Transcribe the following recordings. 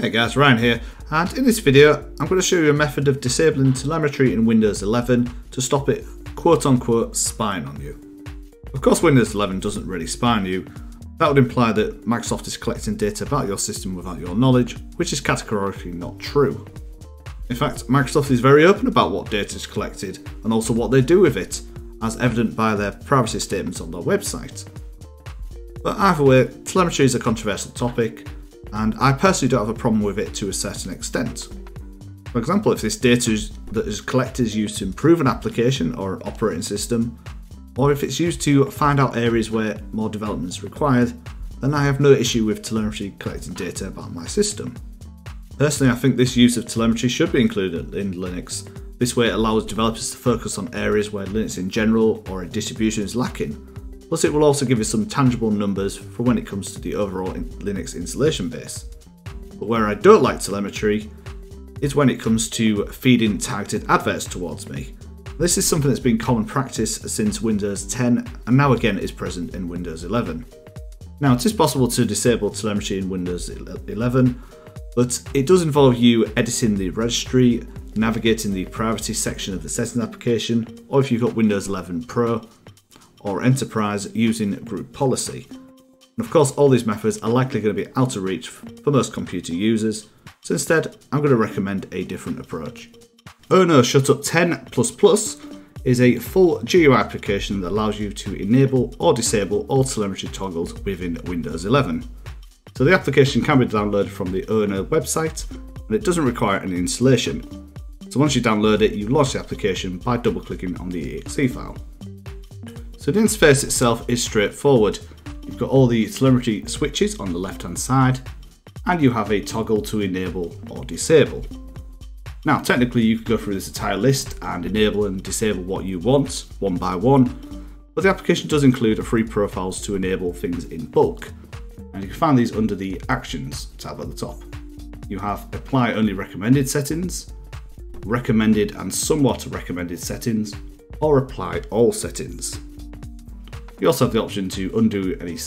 Hey guys, Ryan here, and in this video I'm going to show you a method of disabling telemetry in Windows 11 to stop it quote-unquote spying on you. Of course Windows 11 doesn't really spy on you. That would imply that Microsoft is collecting data about your system without your knowledge, which is categorically not true. In fact, Microsoft is very open about what data is collected and also what they do with it, as evident by their privacy statements on their website. But either way, telemetry is a controversial topic, and I personally don't have a problem with it to a certain extent. For example, if this data that is collected is used to improve an application or an operating system, or if it's used to find out areas where more development is required, then I have no issue with telemetry collecting data about my system. Personally, I think this use of telemetry should be included in Linux. This way it allows developers to focus on areas where Linux in general or a distribution is lacking. Plus it will also give you some tangible numbers for when it comes to the overall Linux installation base. But where I don't like telemetry is when it comes to feeding targeted adverts towards me. This is something that's been common practice since Windows 10 and now again is present in Windows 11. Now it is possible to disable telemetry in Windows 11, but it does involve you editing the registry, navigating the privacy section of the settings application, or if you've got Windows 11 Pro, or enterprise using group policy. And of course all these methods are likely going to be out of reach for most computer users, so instead I'm going to recommend a different approach. O&O ShutUp10++ is a full GUI application that allows you to enable or disable all telemetry toggles within Windows 11. So the application can be downloaded from the O&O website and it doesn't require any installation. So once you download it, you launch the application by double clicking on the exe file. So the interface itself is straightforward. You've got all the telemetry switches on the left hand side and you have a toggle to enable or disable. Now technically you could go through this entire list and enable and disable what you want one by one, but the application does include a free profiles to enable things in bulk, and you can find these under the Actions tab at the top. You have Apply Only Recommended Settings, Recommended and Somewhat Recommended Settings, or Apply All Settings. You also have the option to undo any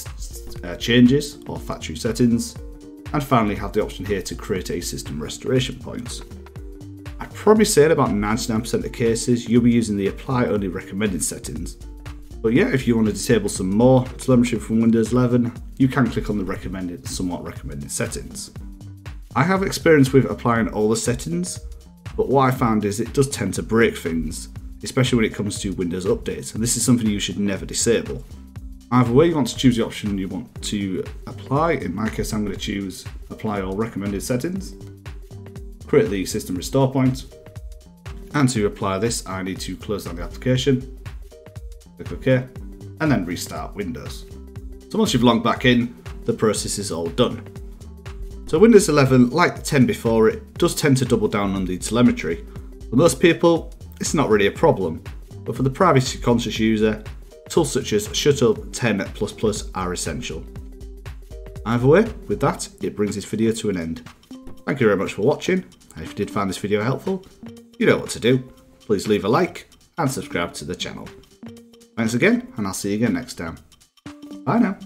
changes or factory settings, and finally have the option here to create a system restoration point. I'd probably say in about 99% of cases you'll be using the Apply Only Recommended settings, but yeah, if you want to disable some more telemetry from Windows 11, you can click on the Recommended and Somewhat Recommended settings. I have experience with applying all the settings, but what I found is it does tend to break things, especially when it comes to Windows updates, and this is something you should never disable. Either way, you want to choose the option you want to apply. In my case, I'm going to choose Apply All Recommended Settings, create the system restore point, and to apply this, I need to close down the application, click OK, and then restart Windows. So once you've logged back in, the process is all done. So Windows 11, like the 10 before it, does tend to double down on the telemetry. For most people, it's not really a problem, but for the privacy conscious user, tools such as ShutUp10++ are essential. Either way, with that, it brings this video to an end. Thank you very much for watching, and if you did find this video helpful, you know what to do. Please leave a like and subscribe to the channel. Thanks again, and I'll see you again next time. Bye now.